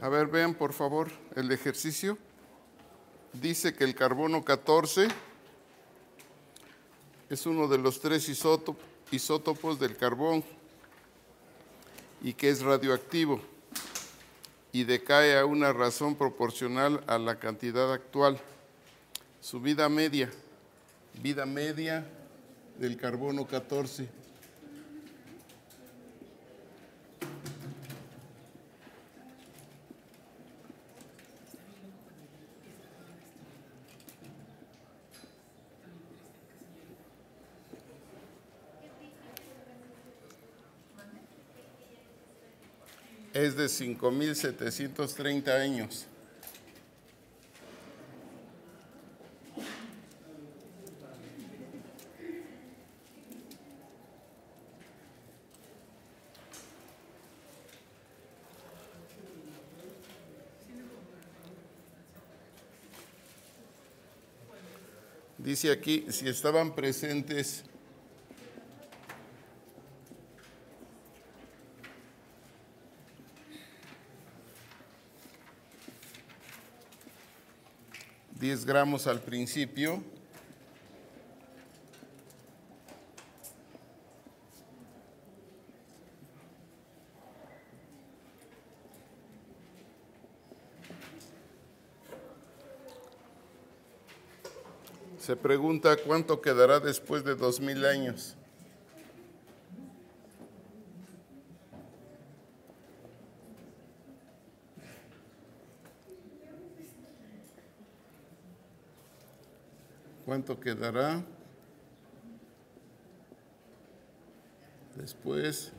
A ver, vean por favor el ejercicio. Dice que el carbono 14 es uno de los 3 isótopos del carbón y que es radioactivo y decae a una razón proporcional a la cantidad actual. Su vida media del carbono 14. Es de 5.730 años. Dice aquí, si estaban presentes gramos al principio, se pregunta cuánto quedará después de 2000 años. ¿Cuánto quedará después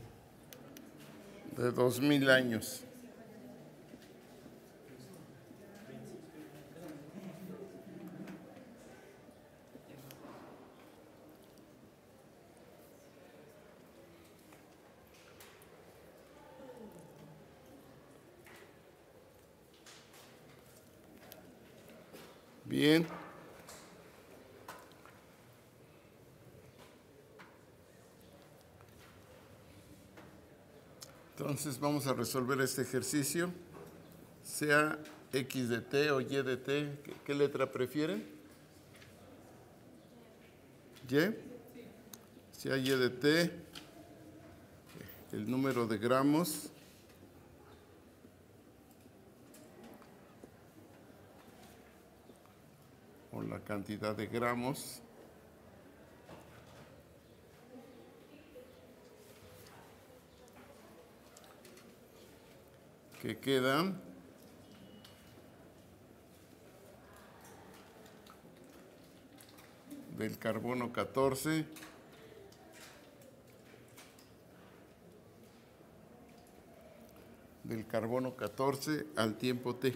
de 2000 años? Bien. Entonces vamos a resolver este ejercicio, sea X de T o Y de T, ¿qué letra prefieren? ¿Y? Sea Y de T, el número de gramos o la cantidad de gramos que quedan del carbono 14 al tiempo T.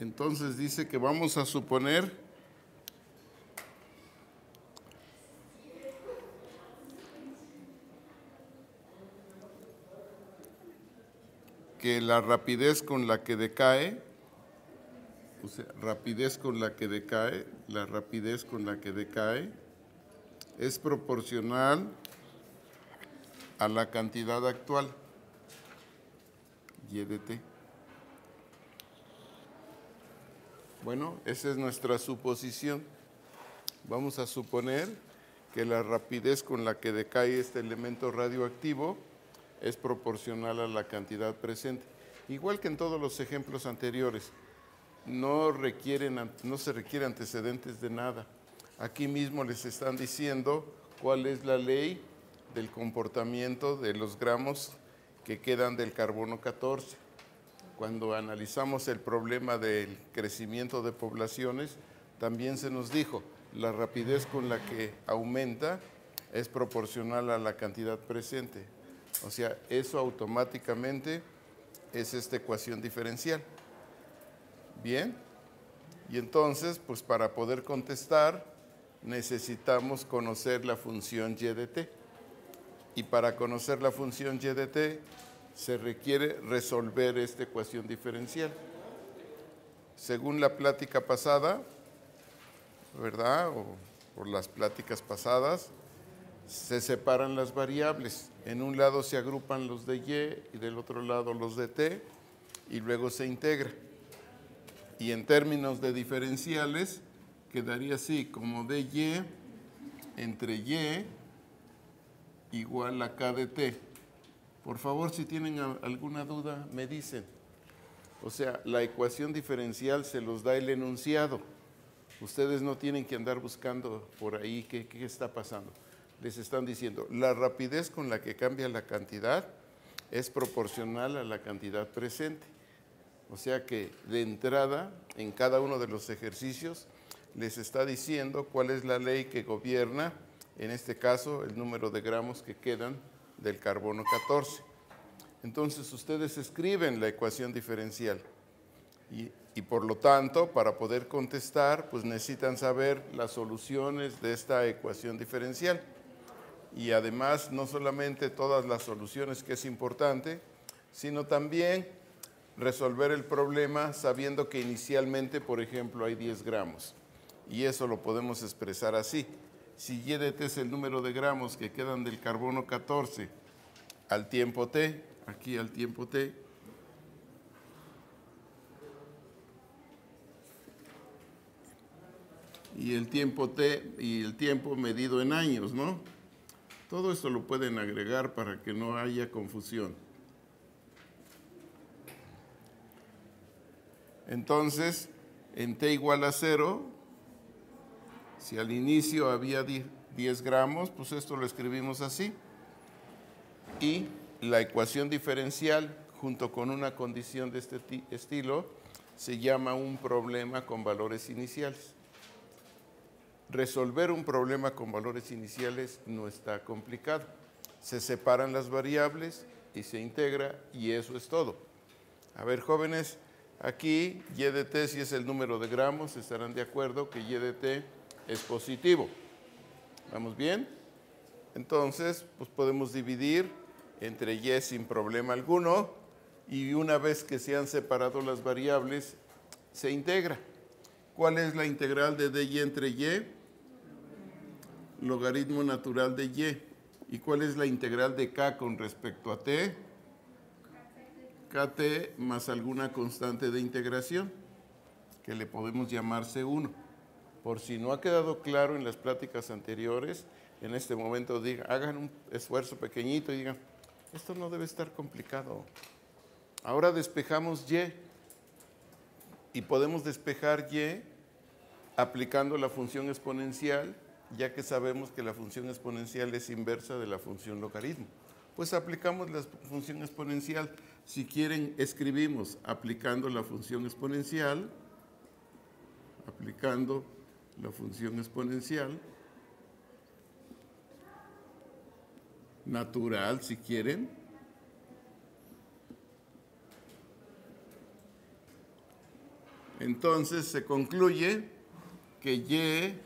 Entonces dice que vamos a suponer que la rapidez con la que decae, es proporcional a la cantidad actual, Y de T. Bueno, esa es nuestra suposición. Vamos a suponer que la rapidez con la que decae este elemento radioactivo es proporcional a la cantidad presente. Igual que en todos los ejemplos anteriores, no se requieren antecedentes de nada. Aquí mismo les están diciendo cuál es la ley del comportamiento de los gramos que quedan del carbono 14. Cuando analizamos el problema del crecimiento de poblaciones, también se nos dijo, la rapidez con la que aumenta es proporcional a la cantidad presente. O sea, eso automáticamente es esta ecuación diferencial. Bien, y entonces, pues para poder contestar, necesitamos conocer la función Y de t. Y para conocer la función Y de t, se requiere resolver esta ecuación diferencial. Según la plática pasada, ¿verdad? O por las pláticas pasadas, se separan las variables. En un lado se agrupan los de Y y del otro lado los de T y luego se integra. Y en términos de diferenciales quedaría así, como dy entre Y igual a K de T. Por favor, si tienen alguna duda, me dicen. O sea, la ecuación diferencial se los da el enunciado. Ustedes no tienen que andar buscando por ahí qué está pasando. Les están diciendo, la rapidez con la que cambia la cantidad es proporcional a la cantidad presente. O sea que de entrada, en cada uno de los ejercicios, les está diciendo cuál es la ley que gobierna, en este caso, el número de gramos que quedan del carbono 14. Entonces, ustedes escriben la ecuación diferencial y por lo tanto, para poder contestar, pues necesitan saber las soluciones de esta ecuación diferencial. Y además, no solamente todas las soluciones, que es importante, sino también resolver el problema sabiendo que inicialmente, por ejemplo, hay 10 gramos. Y eso lo podemos expresar así. Si Y de T es el número de gramos que quedan del carbono 14 al tiempo T, aquí al tiempo T, y el tiempo T y el tiempo medido en años, ¿no? Todo esto lo pueden agregar para que no haya confusión. Entonces, en T igual a 0, si al inicio había 10 gramos, pues esto lo escribimos así. Y la ecuación diferencial, junto con una condición de este estilo, se llama un problema con valores iniciales. Resolver un problema con valores iniciales no está complicado. Se separan las variables y se integra, y eso es todo. A ver, jóvenes, aquí Y de T, si es el número de gramos, estarán de acuerdo que Y de T es positivo. ¿Vamos bien? Entonces, pues podemos dividir entre Y sin problema alguno, y una vez que se han separado las variables, se integra. ¿Cuál es la integral de dy entre Y? Logaritmo natural de Y. ¿Y cuál es la integral de K con respecto a T? Kt más alguna constante de integración, que le podemos llamar C1. Por si no ha quedado claro en las pláticas anteriores, en este momento hagan un esfuerzo pequeñito y digan, esto no debe estar complicado. Ahora despejamos Y. Y podemos despejar Y aplicando la función exponencial, ya que sabemos que la función exponencial es inversa de la función logaritmo. Pues aplicamos la función exponencial. Si quieren, escribimos aplicando la función exponencial, natural si quieren, entonces se concluye que Y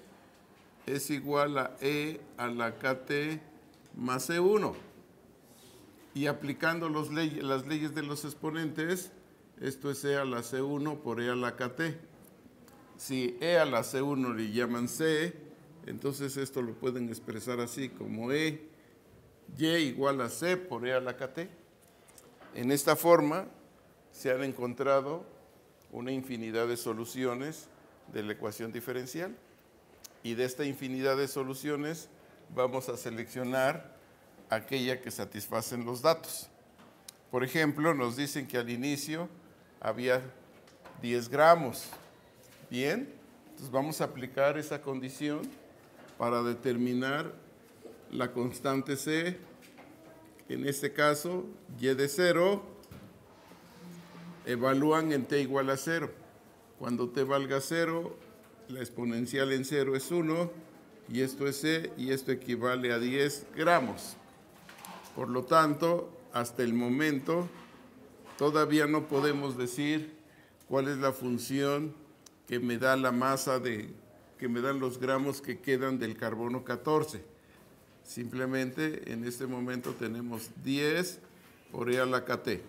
es igual a E a la KT más C1. Y aplicando las leyes de los exponentes, esto es E a la C1 por E a la KT. Si E a la C1 le llaman C, entonces esto lo pueden expresar así como E, Y igual a C por E a la KT. En esta forma se han encontrado una infinidad de soluciones de la ecuación diferencial, y de esta infinidad de soluciones vamos a seleccionar aquella que satisfacen los datos. Por ejemplo, nos dicen que al inicio había 10 gramos. Bien, entonces vamos a aplicar esa condición para determinar la constante C, en este caso Y de 0, evalúan en T igual a 0. Cuando T valga 0, la exponencial en 0 es 1, y esto es C, y esto equivale a 10 gramos. Por lo tanto, hasta el momento, todavía no podemos decir cuál es la función que me da la masa que me dan los gramos que quedan del carbono 14. Simplemente, en este momento tenemos 10 por E a la KT.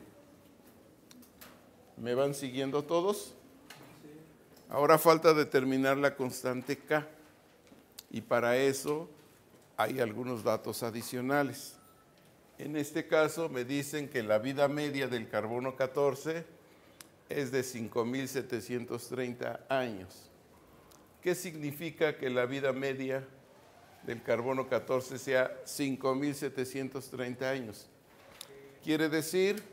¿Me van siguiendo todos? Ahora falta determinar la constante K. Y para eso hay algunos datos adicionales. En este caso me dicen que la vida media del carbono 14 es de 5.730 años. ¿Qué significa que la vida media del carbono 14 sea 5.730 años? Quiere decir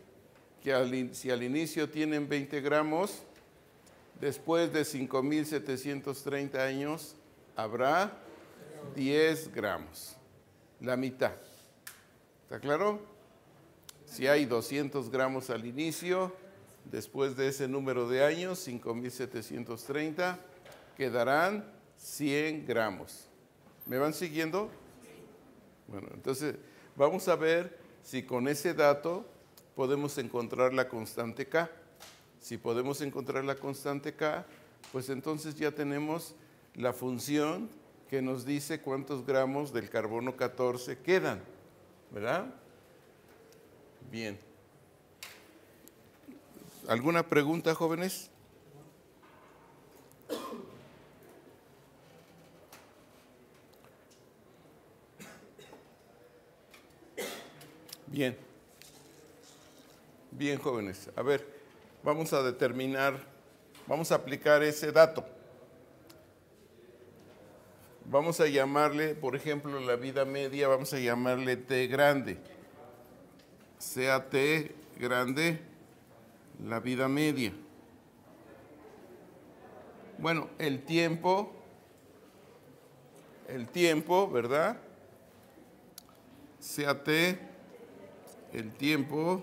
que si al inicio tienen 20 gramos, después de 5.730 años habrá 10 gramos, la mitad. ¿Está claro? Si hay 200 gramos al inicio, después de ese número de años, 5.730, quedarán 100 gramos. ¿Me van siguiendo? Bueno, entonces vamos a ver si con ese dato podemos encontrar la constante K. Si podemos encontrar la constante K, pues entonces ya tenemos la función que nos dice cuántos gramos del carbono 14 quedan, ¿verdad? Bien. ¿Alguna pregunta, jóvenes? Bien. Bien, jóvenes. A ver, vamos a determinar, vamos a aplicar ese dato. Vamos a llamarle, por ejemplo, la vida media, vamos a llamarle T grande. Sea T grande la vida media. Bueno, el tiempo, ¿verdad? Sea T, el tiempo,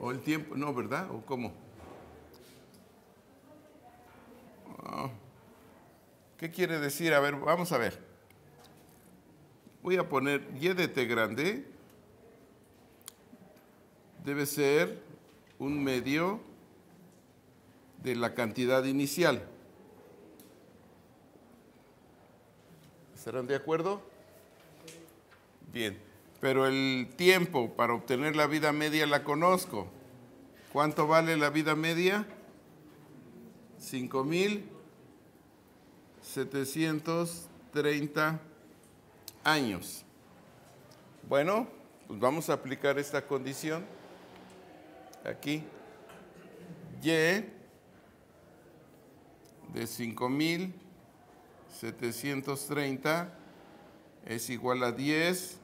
o el tiempo, no, ¿verdad? ¿O cómo? Oh. ¿Qué quiere decir? A ver, vamos a ver. Voy a poner Y de T grande. Debe ser 1/2 de la cantidad inicial. ¿Estarán de acuerdo? Bien. Pero el tiempo para obtener la vida media la conozco. ¿Cuánto vale la vida media? 5.730 años. Bueno, pues vamos a aplicar esta condición aquí. Y de 5.730 es igual a 10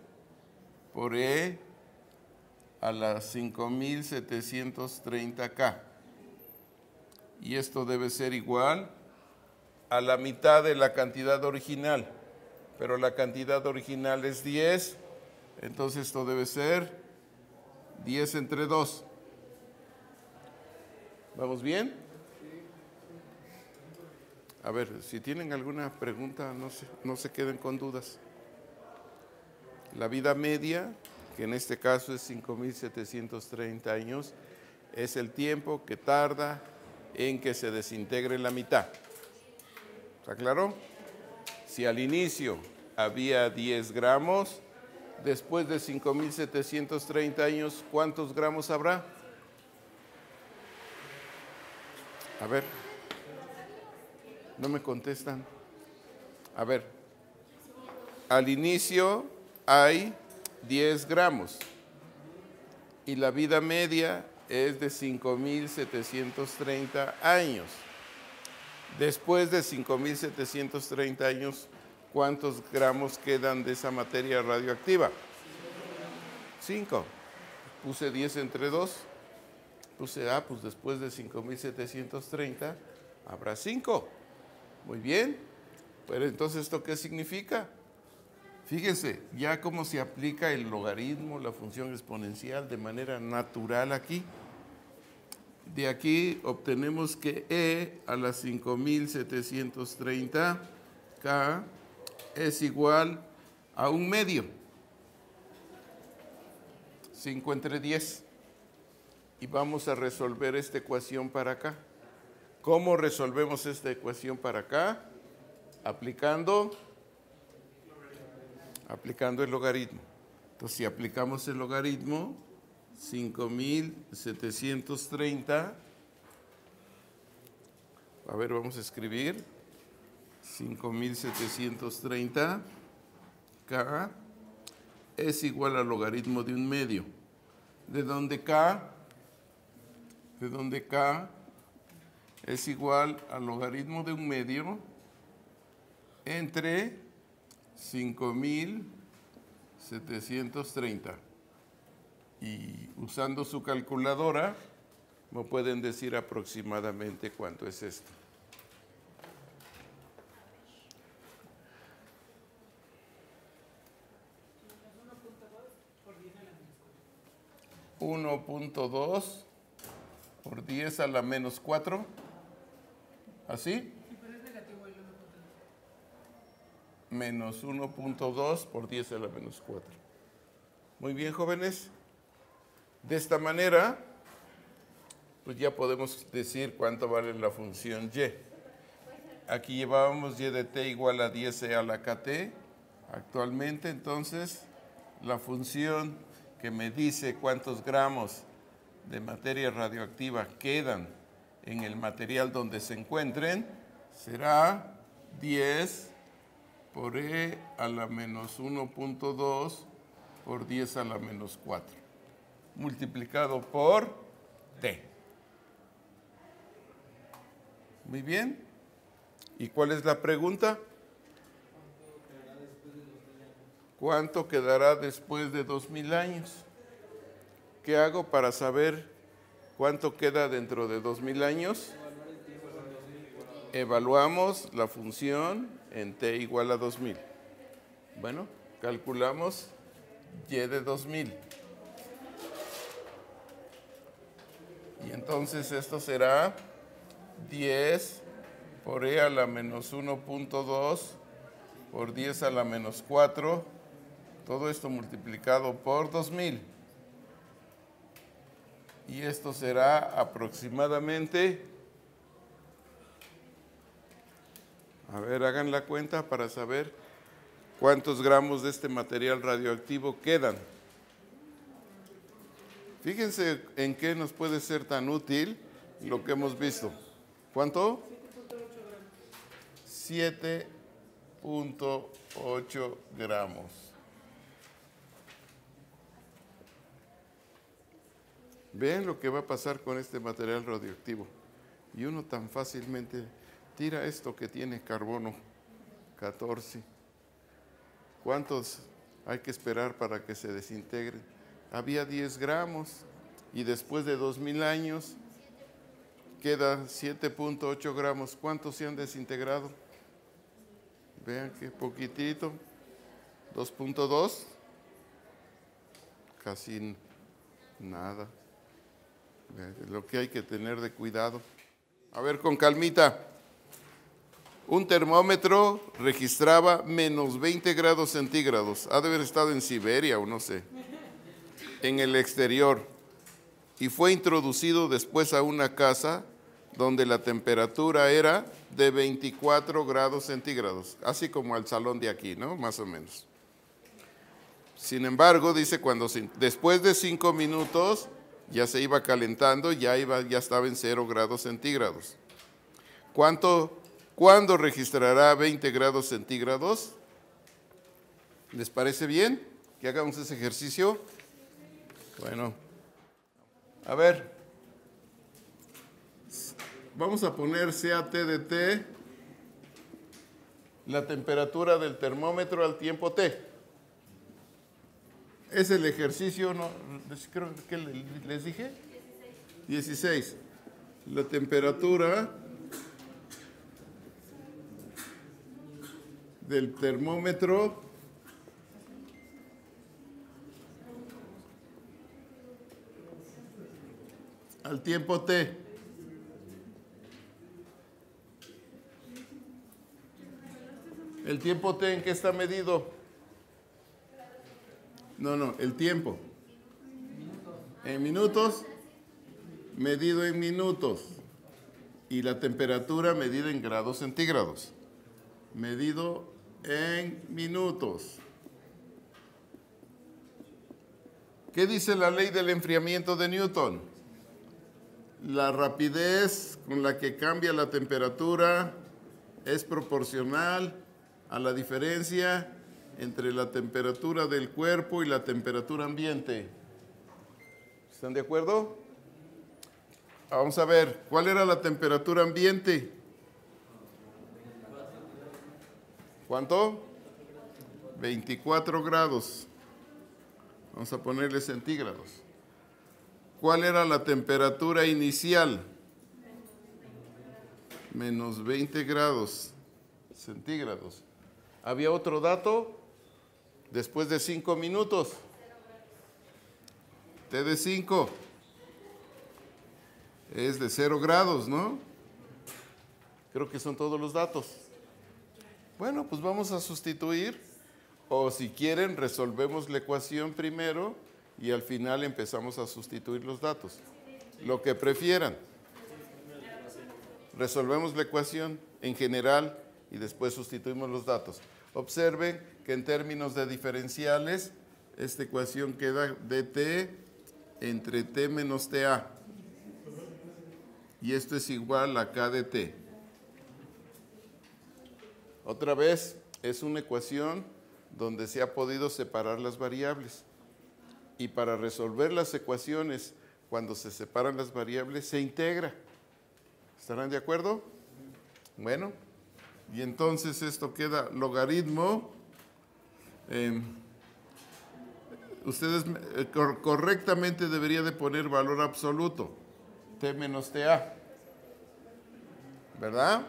por E a la 5.730K. Y esto debe ser igual a la mitad de la cantidad original, pero la cantidad original es 10, entonces esto debe ser 10 entre 2. ¿Vamos bien? A ver, si tienen alguna pregunta, no se queden con dudas. La vida media, que en este caso es 5.730 años, es el tiempo que tarda en que se desintegre la mitad. ¿Está claro? Si al inicio había 10 gramos, después de 5.730 años, ¿cuántos gramos habrá? A ver, no me contestan. A ver, al inicio hay 10 gramos y la vida media es de 5.730 años. Después de 5.730 años, ¿cuántos gramos quedan de esa materia radioactiva? 5. Puse 10 entre 2. Puse A, pues después de 5.730 habrá 5. Muy bien. Pero entonces, ¿esto qué significa? Fíjense, ya cómo se aplica el logaritmo, la función exponencial de manera natural aquí. De aquí obtenemos que E a la 5.730K es igual a 1/2. 5 entre 10. Y vamos a resolver esta ecuación para acá. ¿Cómo resolvemos esta ecuación para acá? Aplicando el logaritmo. Entonces, si aplicamos el logaritmo, 5.730, a ver, vamos a escribir 5,730 K es igual al logaritmo de 1/2, de donde K es igual al logaritmo de 1/2 entre 5,730. Y usando su calculadora, me pueden decir aproximadamente cuánto es esto. (1.2)/10⁻⁴. ¿Así? Sí, pero es negativo el 1.2. Menos 1.2/10⁻⁴. Muy bien, jóvenes. De esta manera, pues ya podemos decir cuánto vale la función y. Aquí llevábamos y de t igual a 10e⁴ kt. Actualmente, entonces, la función que me dice cuántos gramos de materia radioactiva quedan en el material donde se encuentren, será 10·(-1.2)/10⁻⁴, multiplicado por T. Muy bien. ¿Y cuál es la pregunta? ¿Cuánto quedará después de 2000 años? ¿Qué hago para saber cuánto queda dentro de 2000 años? Evaluamos la función en t igual a 2000. Bueno, calculamos y de 2000. Y entonces esto será 10·(-1.2)/10⁻⁴. Todo esto multiplicado por 2000. Y esto será aproximadamente, a ver, hagan la cuenta para saber cuántos gramos de este material radioactivo quedan. Fíjense en qué nos puede ser tan útil lo que hemos visto. ¿Cuánto? 7.8 gramos. Vean lo que va a pasar con este material radioactivo. Y uno tan fácilmente tira esto que tiene carbono 14. ¿Cuántos hay que esperar para que se desintegren? Había 10 gramos y después de 2000 años queda 7.8 gramos. ¿Cuántos se han desintegrado? Vean qué poquitito. 2.2. Casi nada. Lo que hay que tener de cuidado. A ver, con calmita. Un termómetro registraba -20 grados centígrados. Ha de haber estado en Siberia o no sé. En el exterior. Y fue introducido después a una casa donde la temperatura era de 24 grados centígrados. Así como el salón de aquí, ¿no? Más o menos. Sin embargo, dice, después de 5 minutos... ya se iba calentando, ya estaba en 0 grados centígrados. ¿Cuándo registrará 20 grados centígrados? ¿Les parece bien que hagamos ese ejercicio? Bueno, a ver, vamos a poner CAT de T, la temperatura del termómetro al tiempo T. Es el ejercicio, no, creo que les dije, 16. La temperatura del termómetro al tiempo T. ¿El tiempo T en qué está medido? No, el tiempo. En minutos, medido en minutos. Y la temperatura medida en grados centígrados. Medido en minutos. ¿Qué dice la ley del enfriamiento de Newton? La rapidez con la que cambia la temperatura es proporcional a la diferencia entre la temperatura del cuerpo y la temperatura ambiente. ¿Están de acuerdo? Vamos a ver, ¿cuál era la temperatura ambiente? ¿Cuánto? 24 grados. Vamos a ponerle centígrados. ¿Cuál era la temperatura inicial? Menos 20 grados centígrados. ¿Había otro dato? Después de 5 minutos. T de 5 es de 0 grados, ¿no? Creo que son todos los datos. Bueno, pues vamos a sustituir, o si quieren resolvemos la ecuación primero y al final empezamos a sustituir los datos. Lo que prefieran. Resolvemos la ecuación en general y después sustituimos los datos. Observen que en términos de diferenciales, esta ecuación queda dt entre t menos ta. Y esto es igual a k de t. Otra vez, es una ecuación donde se ha podido separar las variables. Y para resolver las ecuaciones, cuando se separan las variables, se integra. ¿Estarán de acuerdo? Bueno, y entonces esto queda logaritmo. Ustedes correctamente deberían de poner valor absoluto, t menos ta, ¿verdad?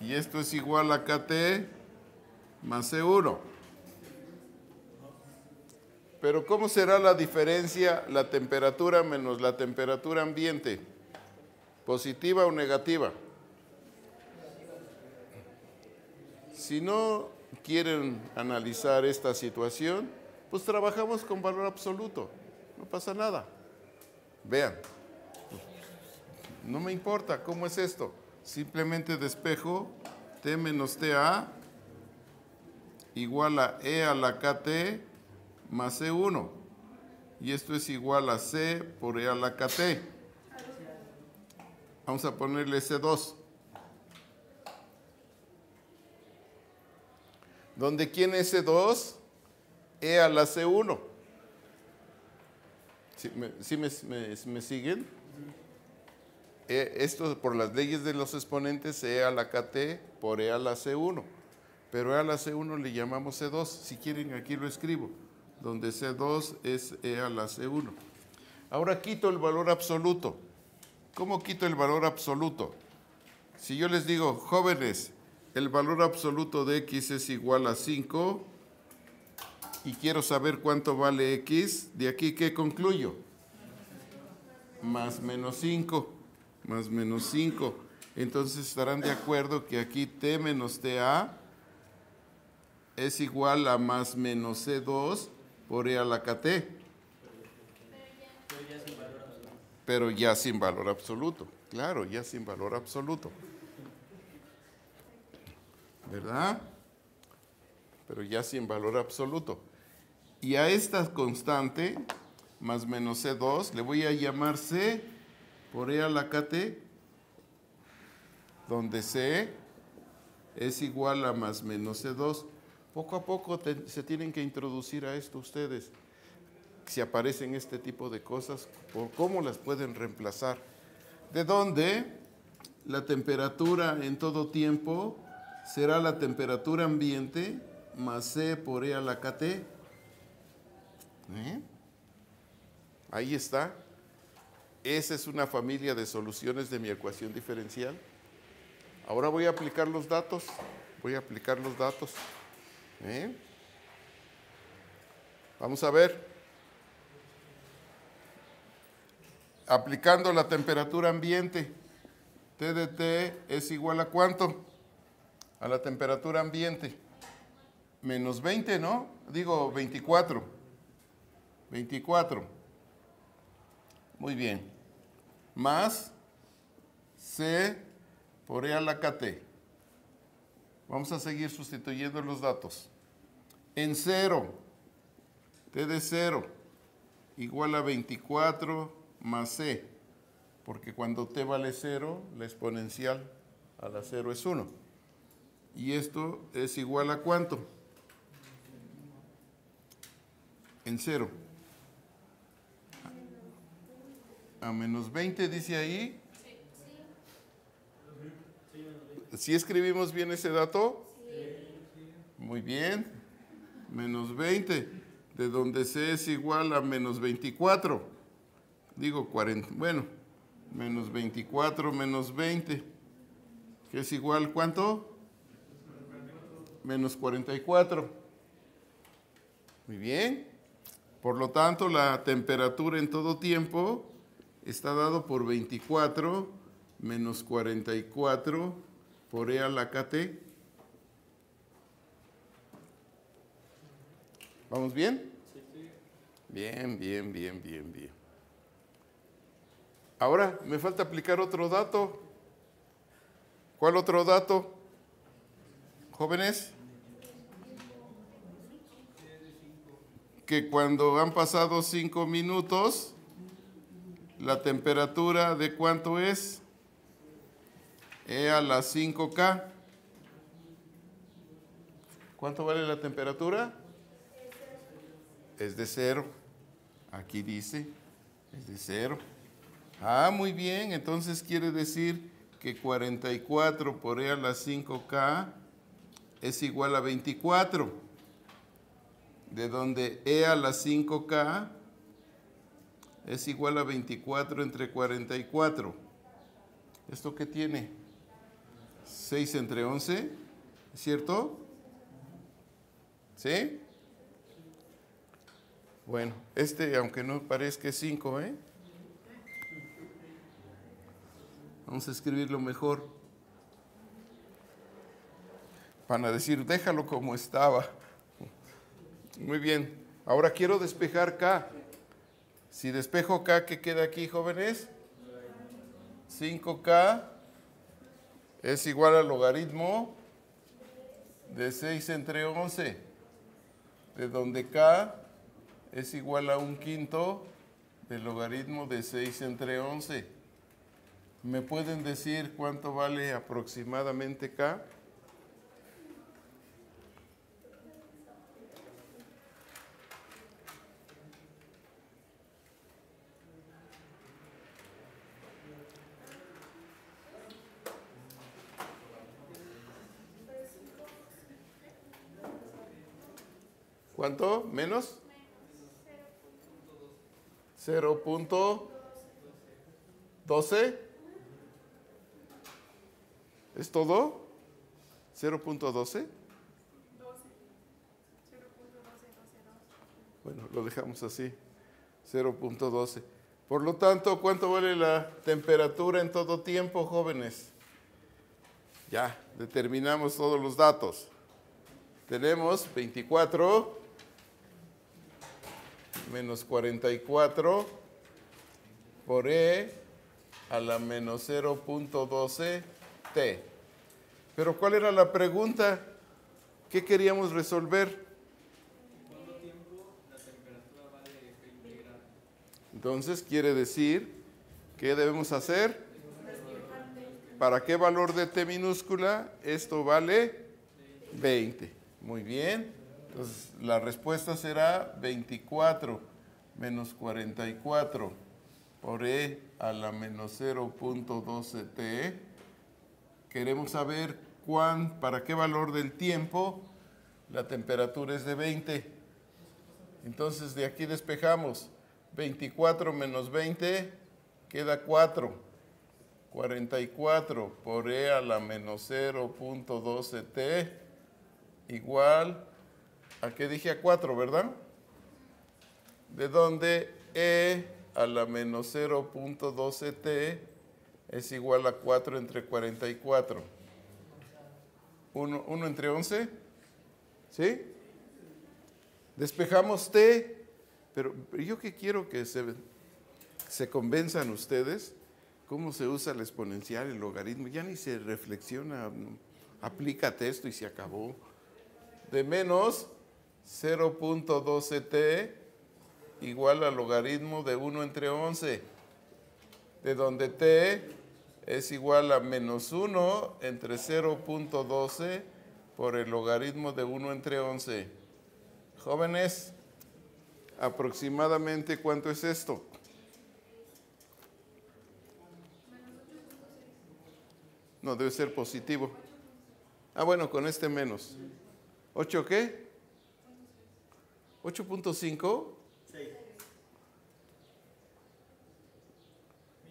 Y esto es igual a kt más e1. Pero ¿cómo será la diferencia, la temperatura menos la temperatura ambiente? ¿Positiva o negativa? Si no quieren analizar esta situación, pues trabajamos con valor absoluto. No pasa nada. Vean. No me importa cómo es esto. Simplemente despejo t menos ta igual a e a la kt más e1. Y esto es igual a c por e a la kt. Vamos a ponerle c2. ¿Dónde quién es c2? E a la C1. ¿Sí me siguen? Esto por las leyes de los exponentes, E a la KT por E a la C1. Pero E a la C1 le llamamos C2. Si quieren, aquí lo escribo. Donde C2 es E a la C1. Ahora quito el valor absoluto. ¿Cómo quito el valor absoluto? Si yo les digo, jóvenes, el valor absoluto de X es igual a 5... y quiero saber cuánto vale X, de aquí, ¿qué concluyo? Más menos 5, más menos 5. Entonces estarán de acuerdo que aquí T menos TA es igual a más menos C2 por E a la KT. Pero ya sin valor absoluto. Claro, ya sin valor absoluto. ¿Verdad? Pero ya sin valor absoluto. Y a esta constante, más menos C2, le voy a llamar C por E a la KT, donde C es igual a más menos C2. Poco a poco se tienen que introducir a esto ustedes. Si aparecen este tipo de cosas, por cómo las pueden reemplazar. De donde la temperatura en todo tiempo será la temperatura ambiente más C por E a la KT. Ahí está. Esa es una familia de soluciones de mi ecuación diferencial. Ahora voy a aplicar los datos. Voy a aplicar los datos. Vamos a ver. Aplicando la temperatura ambiente, T de T es igual a ¿cuánto? A la temperatura ambiente. Menos 20, ¿no? Digo 24. 24. Muy bien. Más C por E a la KT. Vamos a seguir sustituyendo los datos. En 0, T de 0 igual a 24 más C. Porque cuando T vale 0, la exponencial a la 0 es 1. ¿Y esto es igual a cuánto? En cero. A menos 20, dice ahí. ¿Sí escribimos bien ese dato? Sí. Muy bien. Menos 20, de donde C es igual a menos 24. Digo 40, bueno, menos 24 menos 20, que es igual, ¿cuánto? Menos 44. Muy bien. Por lo tanto, la temperatura en todo tiempo está dado por 24 menos 44 por E a la KT. ¿Vamos bien? Sí, sí. Bien, bien, bien, bien, bien. Ahora me falta aplicar otro dato. ¿Cuál otro dato, jóvenes? Que cuando han pasado 5 minutos, la temperatura de cuánto es. E a la 5K. ¿Cuánto vale la temperatura? Es de cero. Aquí dice, es de cero. Ah, muy bien. Entonces quiere decir que 44 por E a la 5K es igual a 24. De donde E a la 5K es igual a 24 entre 44. ¿Esto qué tiene? 6 entre 11, ¿es cierto? ¿Sí? Bueno, este, aunque no parezca, es 5, ¿eh? Vamos a escribirlo mejor. Para decir, déjalo como estaba. Muy bien. Ahora quiero despejar K. Si despejo K, ¿qué queda aquí, jóvenes? 5K. Es igual al logaritmo de 6 entre 11, de donde K es igual a 1/5 del logaritmo de 6 entre 11. ¿Me pueden decir cuánto vale aproximadamente K? ¿Cuánto? ¿Menos? 0.12. ¿Es todo? 0.12. Bueno, lo dejamos así. 0.12. Por lo tanto, ¿cuánto vale la temperatura en todo tiempo, jóvenes? Ya, determinamos todos los datos. Tenemos 24... menos 44 por E a la menos 0.12 T. Pero ¿cuál era la pregunta? ¿Qué queríamos resolver? ¿Cuánto tiempo la temperatura vale F integral? Entonces quiere decir, ¿qué debemos hacer? ¿Para qué valor de T minúscula esto vale? 20. Muy bien. Entonces, la respuesta será 24 menos 44 por E a la menos 0.12T. Queremos saber para qué valor del tiempo la temperatura es de 20. Entonces, de aquí despejamos. 24 menos 20 queda 4. 44 por E a la menos 0.12T igual... ¿A qué dije? A 4, ¿verdad? De donde E a la menos 0.12T es igual a 4 entre 44. 1 entre 11. ¿Sí? Despejamos T. Pero yo que quiero que se convenzan ustedes cómo se usa la exponencial, el logaritmo. Ya ni se reflexiona. Aplícate esto y se acabó. De menos... 0.12t igual al logaritmo de 1 entre 11, de donde t es igual a menos 1 entre 0.12 por el logaritmo de 1 entre 11. Jóvenes, aproximadamente, ¿cuánto es esto? No, debe ser positivo. Ah, bueno, con este menos. ¿8 qué? ¿8.5? Sí.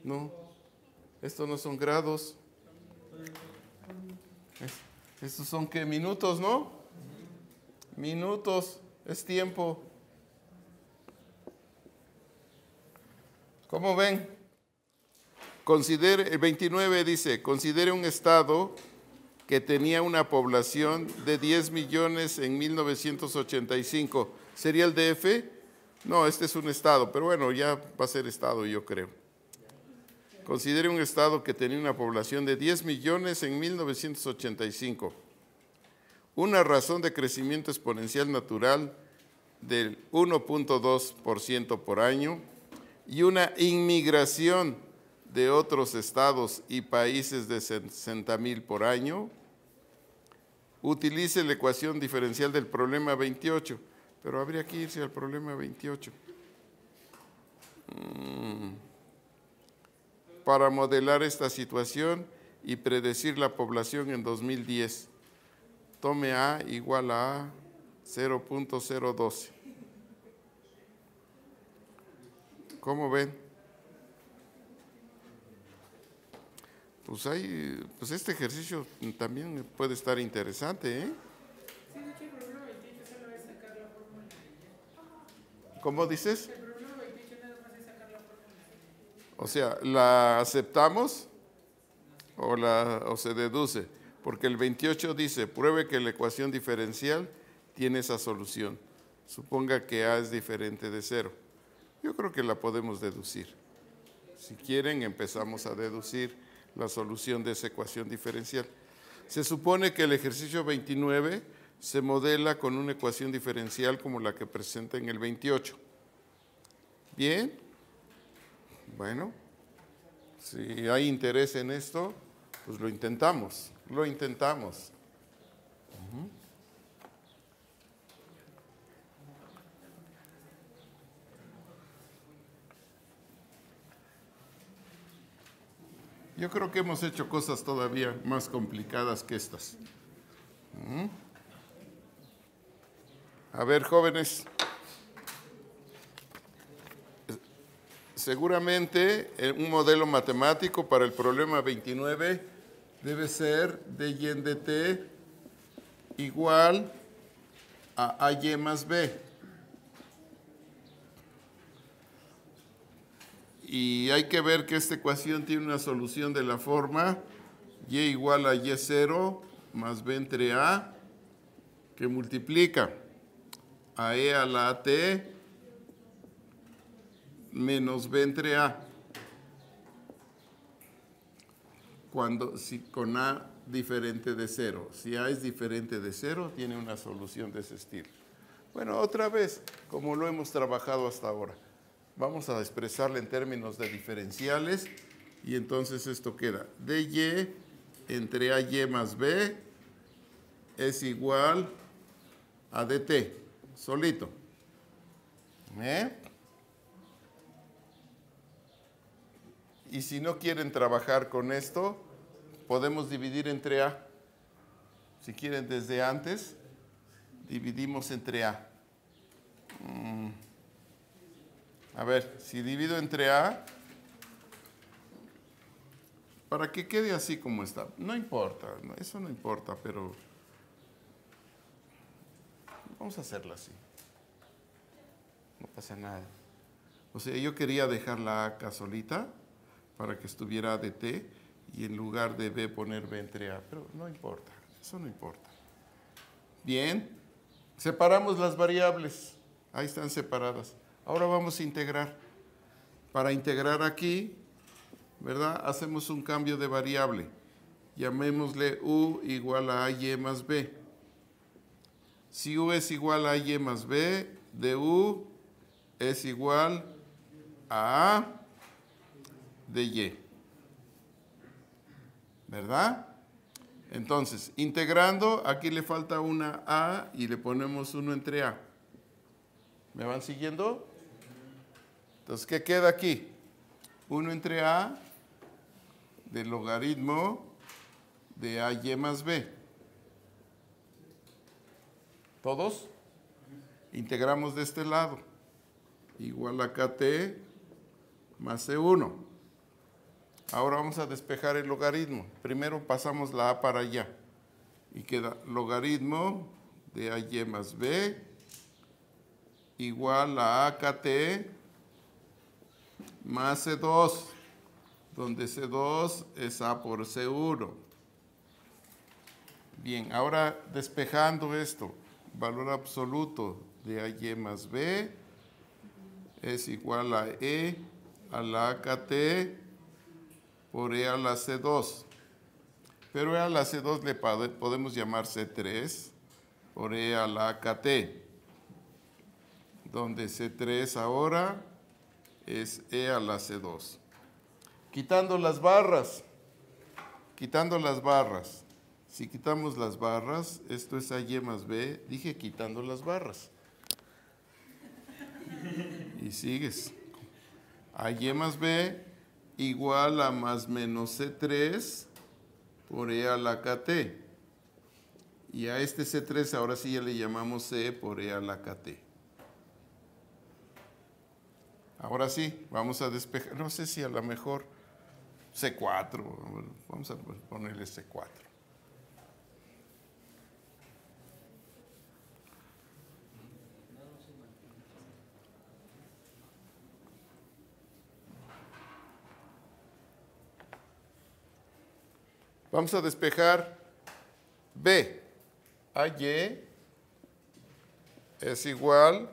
No, estos no son grados. Estos son, ¿qué? Minutos, ¿no? Minutos, es tiempo. ¿Cómo ven? Considere, el 29 dice, considere un estado que tenía una población de 10 millones en 1985. ¿Sería el DF? No, este es un estado, pero bueno, ya va a ser estado, yo creo. Considere un estado que tenía una población de 10 millones en 1985. Una razón de crecimiento exponencial natural del 1.2% por año y una inmigración de otros estados y países de 60,000 por año. Utilice la ecuación diferencial del problema 28, pero habría que irse al problema 28. Para modelar esta situación y predecir la población en 2010. Tome A igual a 0.012. ¿Cómo ven? Pues pues este ejercicio también puede estar interesante, ¿eh? Sí, de hecho el problema 28 solo es sacar la fórmula. ¿Cómo dices? El problema 28 nada más es sacar la fórmula. O sea, ¿la aceptamos o se deduce? Porque el 28 dice, pruebe que la ecuación diferencial tiene esa solución. Suponga que A es diferente de 0. Yo creo que la podemos deducir. Si quieren, empezamos a deducir la solución de esa ecuación diferencial. Se supone que el ejercicio 29 se modela con una ecuación diferencial como la que presenta en el 28. ¿Bien? Bueno, si hay interés en esto, pues lo intentamos, Yo creo que hemos hecho cosas todavía más complicadas que estas. A ver, jóvenes. Seguramente un modelo matemático para el problema 29 debe ser de y en de t igual a ay más b. Y hay que ver que esta ecuación tiene una solución de la forma y igual a y0 más b entre a, que multiplica a e a la at menos b entre a, cuando si con a diferente de 0. Si a es diferente de 0, tiene una solución de ese estilo. Bueno, otra vez, como lo hemos trabajado hasta ahora. Vamos a expresarla en términos de diferenciales y entonces esto queda. dy entre ay más b es igual a dt, solito. Y si no quieren trabajar con esto, podemos dividir entre a. Si quieren desde antes, dividimos entre a. A ver, si divido entre A, para que quede así como está. No importa, eso no importa, pero vamos a hacerla así. No pasa nada. O sea, yo quería dejar la A acá solita para que estuviera A de T y en lugar de B poner B entre A, pero no importa, eso no importa. Bien, separamos las variables. Ahí están separadas. Ahora vamos a integrar. Para integrar aquí, ¿verdad? Hacemos un cambio de variable. Llamémosle u igual a ay más b. Si u es igual a ay más b, du es igual a de y. ¿Verdad? Entonces, integrando, aquí le falta una A y le ponemos 1 entre A. ¿Me van siguiendo? Entonces, ¿qué queda aquí? 1 entre A del logaritmo de AY más B. ¿Todos? Integramos de este lado. Igual a KT más C1. Ahora vamos a despejar el logaritmo. Primero pasamos la A para allá. Y queda logaritmo de AY más B igual a AKT más C2, donde C2 es A por C1. Bien, ahora despejando esto, valor absoluto de AY más B es igual a E a la AKT por E a la C2. Pero E a la C2 le podemos llamar C3 por E a la AKT, donde C3 ahora es E a la C2. Quitando las barras. Si quitamos las barras, esto es AY más B, dije quitando las barras. Y sigues. AY más B igual a más menos C3 por E a la KT. Y a este C3 ahora sí ya le llamamos C por E a la KT. Ahora sí, vamos a despejar, no sé si a lo mejor C4, vamos a ponerle C4. Vamos a despejar B. AY es igual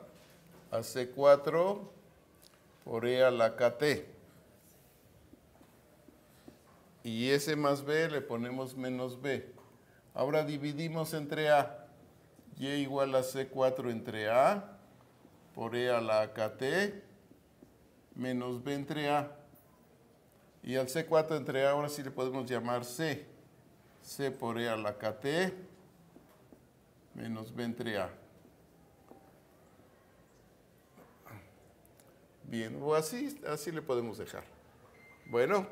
a C4 por E a la KT. Y S más B le ponemos menos B. Ahora dividimos entre A. Y igual a C4 entre A por E a la KT menos B entre A. Y al C4 entre A ahora sí le podemos llamar C. C por E a la KT menos B entre A. Bien, o así le podemos dejar. Bueno,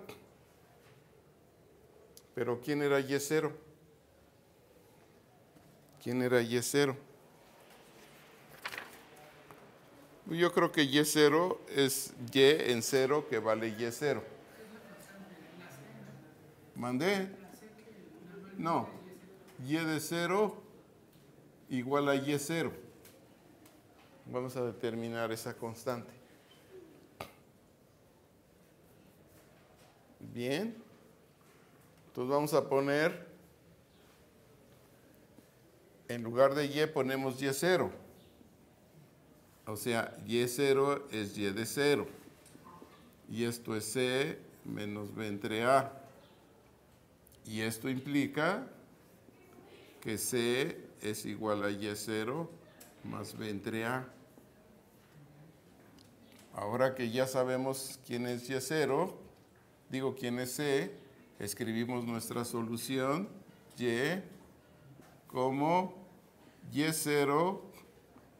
pero ¿quién era Y0? ¿Quién era Y0? Yo creo que Y0 es Y en 0 que vale Y0. ¿Mandé? No. Y de 0 igual a Y0. Vamos a determinar esa constante. Bien. Entonces vamos a poner, en lugar de Y ponemos Y0. O sea, Y0 es Y de 0. Y esto es C menos B entre A. Y esto implica que C es igual a Y0 más B entre A. Ahora que ya sabemos quién es Y0, digo quién es C, escribimos nuestra solución Y como Y0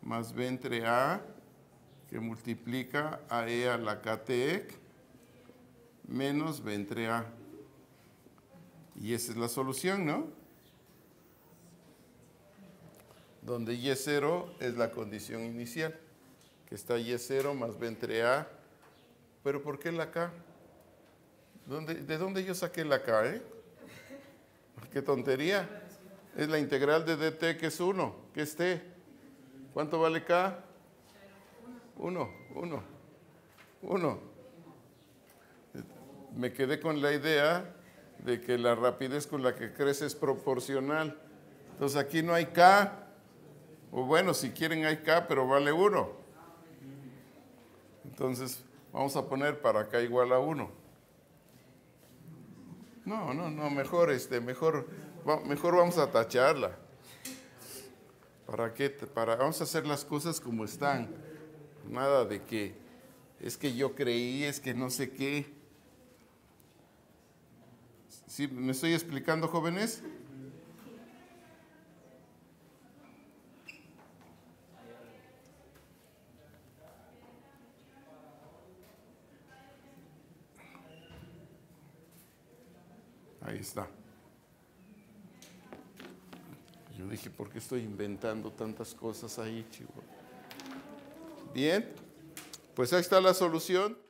más B entre A, que multiplica a E a la KT menos B entre A. Y esa es la solución, ¿no? Donde Y0 es la condición inicial, que está Y0 más B entre A. ¿Pero por qué la K? ¿De dónde yo saqué la K, ¡Qué tontería! Es la integral de dt, que es 1, que es t. ¿Cuánto vale K? 1. Me quedé con la idea de que la rapidez con la que crece es proporcional. Entonces aquí no hay K, o bueno, si quieren hay K, pero vale 1. Entonces vamos a poner para K igual a 1. No, mejor vamos a tacharla. ¿Para qué? Vamos a hacer las cosas como están. Nada de que, es que yo creí, es que no sé qué. ¿Sí me estoy explicando, jóvenes? Ahí está. Yo dije, ¿por qué estoy inventando tantas cosas ahí, chico? Bien, pues ahí está la solución.